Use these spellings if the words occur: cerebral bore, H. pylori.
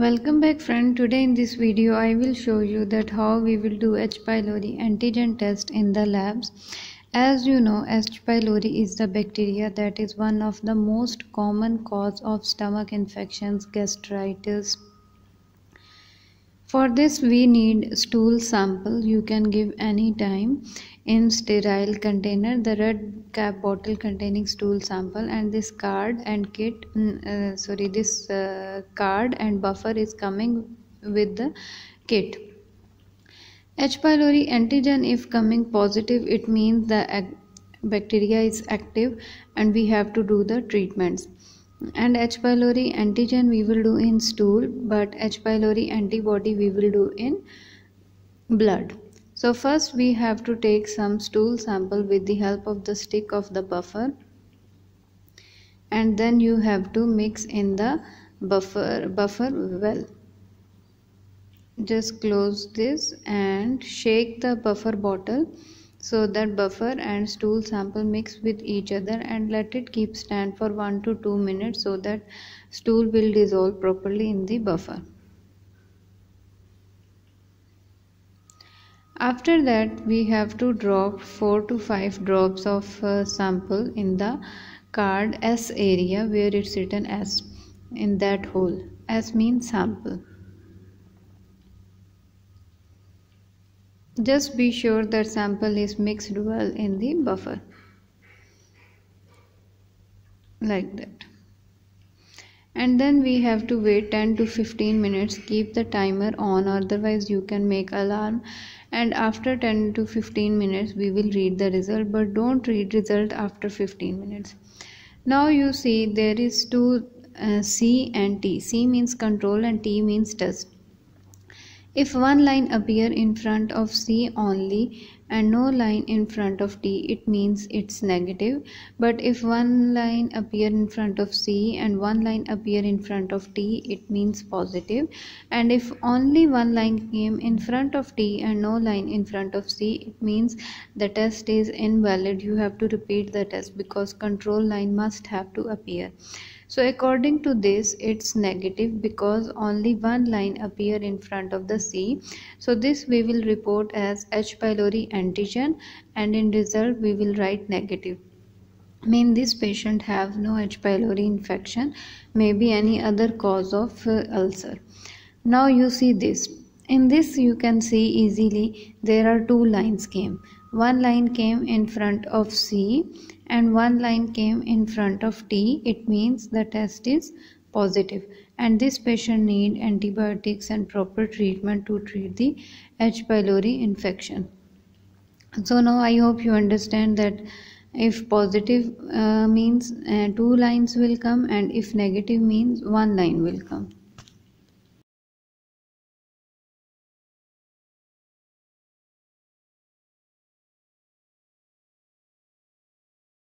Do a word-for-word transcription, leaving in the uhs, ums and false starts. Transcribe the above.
Welcome back friend. Today in this video I will show you that how we will do H. pylori antigen test in the labs. As you know, H. pylori is the bacteria that is one of the most common cause of stomach infections, gastritis. For this we need stool sample. You can give any time in sterile container, the red cap bottle containing stool sample, and this card and kit uh, sorry this uh, card and buffer is coming with the kit. H. pylori antigen, if coming positive, it means the bacteria is active and we have to do the treatments. And H. pylori antigen we will do in stool, but H. pylori antibody we will do in blood. So first we have to take some stool sample with the help of the stick of the buffer, and then you have to mix in the buffer buffer well. Just close this and shake the buffer bottle so that buffer and stool sample mix with each other, and let it keep stand for one to two minutes so that stool will dissolve properly in the buffer. After that we have to drop four to five drops of uh, sample in the card S area where it's written S, in that hole. S means sample. Just be sure that sample is mixed well in the buffer, like that. And then we have to wait ten to fifteen minutes. Keep the timer on, otherwise you can make alarm, and after ten to fifteen minutes we will read the result, but don't read result after fifteen minutes. Now you see there is two uh, C and T. C means control and T means test. If one line appear in front of C only and no line in front of T, it means it's negative. But if one line appear in front of C and one line appear in front of T, it means positive. And if only one line came in front of T and no line in front of C, it means the test is invalid. You have to repeat the test because control line must have to appear. So according to this, it's negative because only one line appear in front of the C. So this we will report as H. pylori antigen, and in result we will write negative. Mean this patient have no H. pylori infection, maybe any other cause of uh, ulcer. Now you see this. In this you can see easily there are two lines came. One line came in front of C and one line came in front of T. It means the test is positive, and this patient need antibiotics and proper treatment to treat the H. pylori infection. So now I hope you understand that if positive uh, means uh, two lines will come, and if negative means one line will come.